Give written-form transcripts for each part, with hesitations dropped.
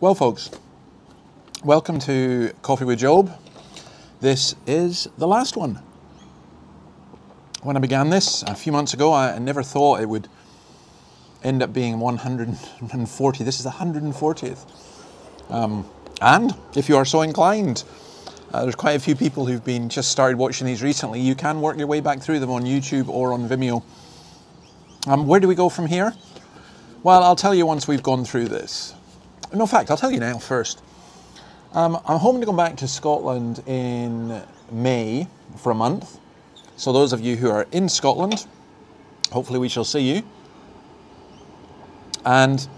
Well, folks, welcome to Coffee With Job. This is the last one. When I began this a few months ago, I never thought it would end up being 140. This is the 140th. And if you are so inclined, there's quite a few people who've been just started watching these recently. You can work your way back through them on YouTube or on Vimeo. Where do we go from here? Well, I'll tell you once we've gone through this. No, in fact, I'll tell you now first. I'm hoping to go back to Scotland in May for a month. So those of you who are in Scotland, hopefully we shall see you. And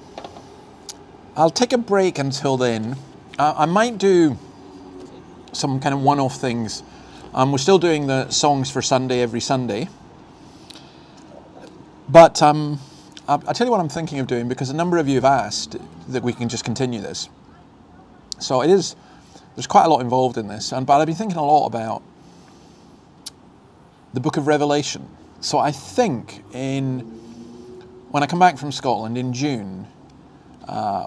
I'll take a break until then. I might do some kind of one-off things. We're still doing the songs for Sunday every Sunday. But I'll tell you what I'm thinking of doing, because a number of you have asked that we can just continue this. So it is, there's quite a lot involved in this, but I've been thinking a lot about the Book of Revelation. So I think when I come back from Scotland in June,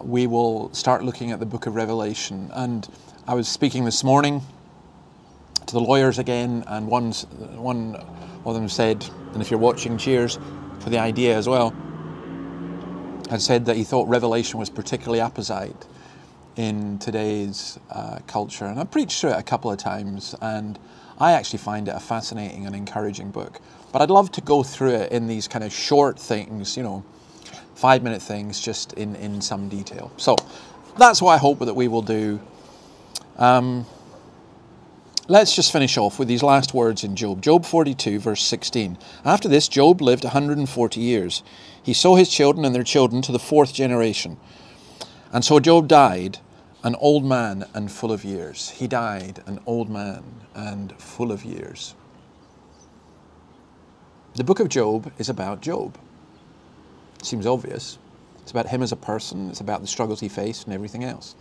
we will start looking at the Book of Revelation. And I was speaking this morning to the lawyers again, and one of them said, and if you're watching, cheers for the idea as well, had said that he thought Revelation was particularly apposite in today's culture. And I preached through it a couple of times, and I actually find it a fascinating and encouraging book. But I'd love to go through it in these kind of short things, you know, 5-minute things, just in some detail. So that's what I hope that we will do. Let's just finish off with these last words in Job. Job 42, verse 16. After this, Job lived 140 years. He saw his children and their children to the fourth generation. And so Job died an old man and full of years. He died an old man and full of years. The book of Job is about Job. It seems obvious. It's about him as a person. It's about the struggles he faced and everything else.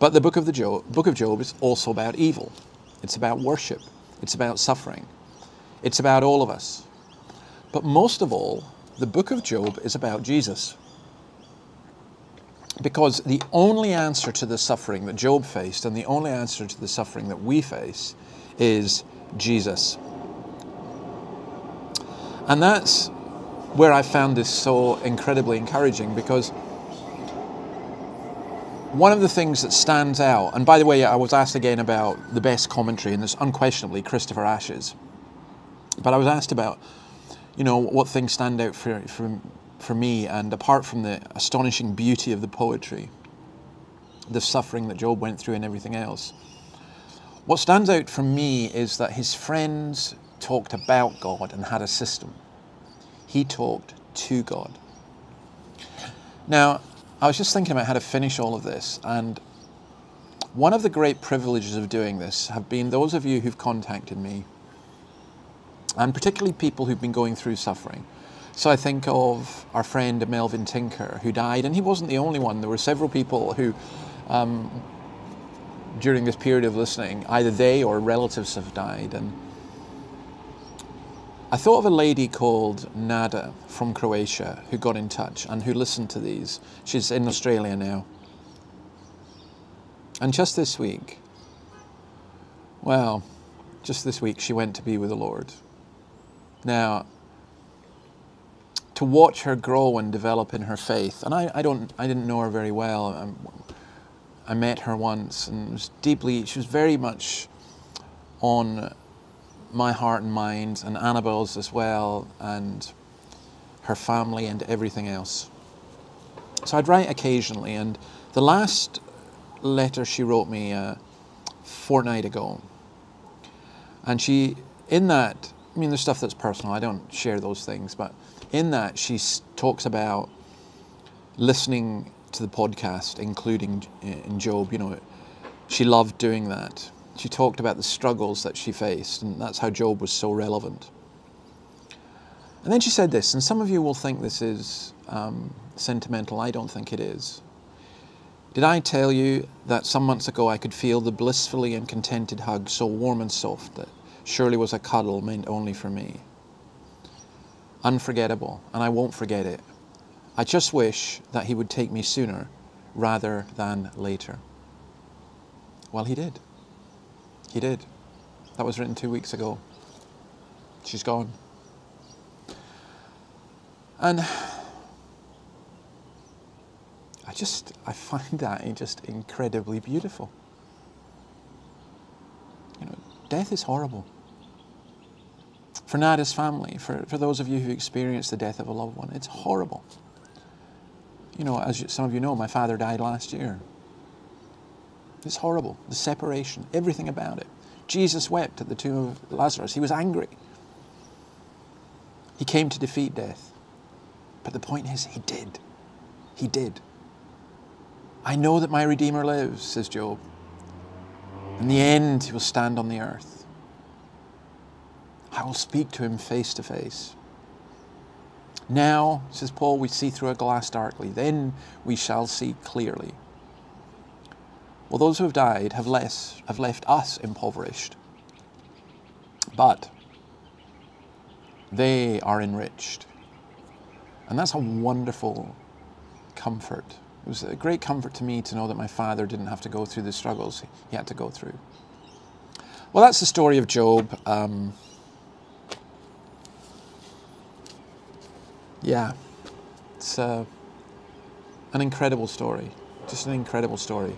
But the book of Job is also about evil. It's about worship. It's about suffering. It's about all of us. But most of all, the book of Job is about Jesus. Because the only answer to the suffering that Job faced, and the only answer to the suffering that we face, is Jesus. And that's where I found this so incredibly encouraging, because one of the things that stands out, and by the way, I was asked again about the best commentary, and it's unquestionably Christopher Ash's. But I was asked about, you know, what things stand out for me, and apart from the astonishing beauty of the poetry, the suffering that Job went through and everything else, what stands out for me is that his friends talked about God and had a system. He talked to God. Now, I was just thinking about how to finish all of this, and one of the great privileges of doing this have been those of you who've contacted me, and particularly people who've been going through suffering. So I think of our friend Melvin Tinker, who died, and he wasn't the only one. There were several people who, during this period of listening, either they or relatives have died. And I thought of a lady called Nada from Croatia who got in touch and who listened to these. She's in Australia now. And just this week, well, just this week, she went to be with the Lord. Now, to watch her grow and develop in her faith, and I didn't know her very well. I met her once, and she was very much on my heart and mind, and Annabelle's as well, and her family and everything else. So I'd write occasionally, and the last letter she wrote me a fortnight ago, and she, in that, I mean, there's stuff that's personal, I don't share those things, but in that she talks about listening to the podcast, including in Job, you know, she loved doing that. She talked about the struggles that she faced, and that's how Job was so relevant. And then she said this, and some of you will think this is sentimental. I don't think it is. Did I tell you that some months ago I could feel the blissfully and contented hug so warm and soft that surely was a cuddle meant only for me? Unforgettable, and I won't forget it. I just wish that he would take me sooner rather than later. Well, he did. He did. That was written 2 weeks ago. She's gone. And I find that just incredibly beautiful. You know, death is horrible. For Nada's family, for those of you who experienced the death of a loved one, it's horrible. You know, as some of you know, my father died last year. It's horrible. The separation, everything about it. Jesus wept at the tomb of Lazarus. He was angry. He came to defeat death. But the point is, he did. He did. I know that my Redeemer lives, says Job. In the end, he will stand on the earth. I will speak to him face to face. Now, says Paul, we see through a glass darkly. Then we shall see clearly. Well, those who have died have left us impoverished. But they are enriched. And that's a wonderful comfort. It was a great comfort to me to know that my father didn't have to go through the struggles he had to go through. Well, that's the story of Job. Yeah, it's an incredible story. Just an incredible story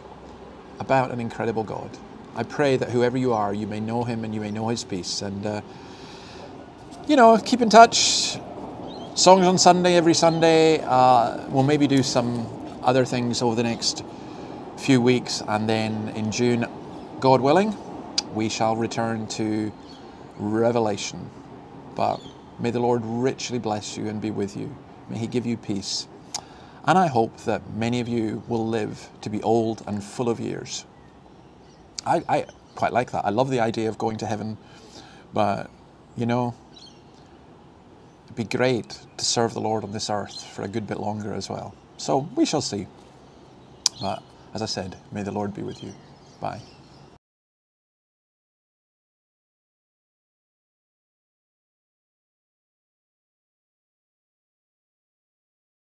about an incredible God. I pray that whoever you are, you may know him and you may know his peace. And, you know, keep in touch. Songs on Sunday, every Sunday. We'll maybe do some other things over the next few weeks. And then in June, God willing, we shall return to Revelation. But may the Lord richly bless you and be with you. May he give you peace. And I hope that many of you will live to be old and full of years. I quite like that. I love the idea of going to heaven, but, you know, it'd be great to serve the Lord on this earth for a good bit longer as well. So we shall see. But as I said, may the Lord be with you. Bye.